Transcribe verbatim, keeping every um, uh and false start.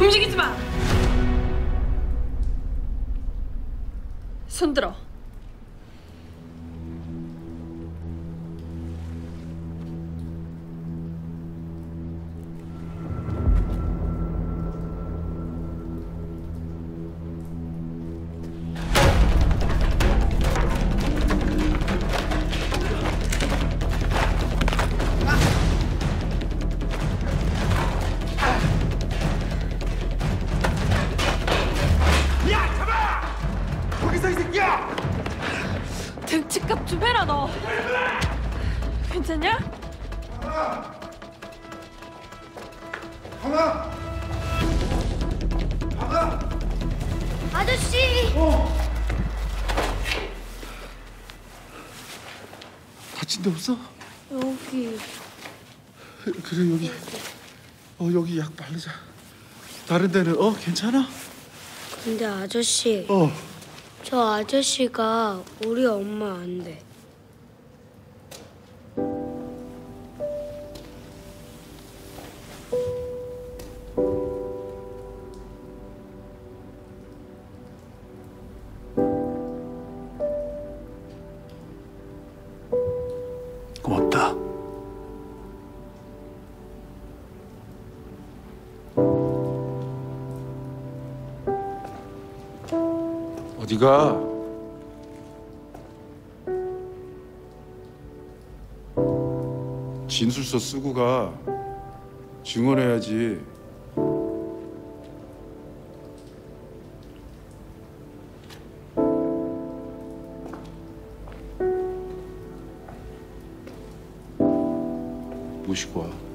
움직이지 마! 손 들어. 등치값 좀 해라, 너. 괜찮냐? 하나! 하나! 하나! 아저씨! 어! 다친 데 없어? 여기. 그래, 여기. 어, 여기 약 바르자. 다른 데는, 어, 괜찮아? 근데 아저씨. 어. 저 아저씨가 우리 엄마 안 돼. 고맙다. 어디가? 진술서 쓰고 가. 증언해야지. 모시고 와.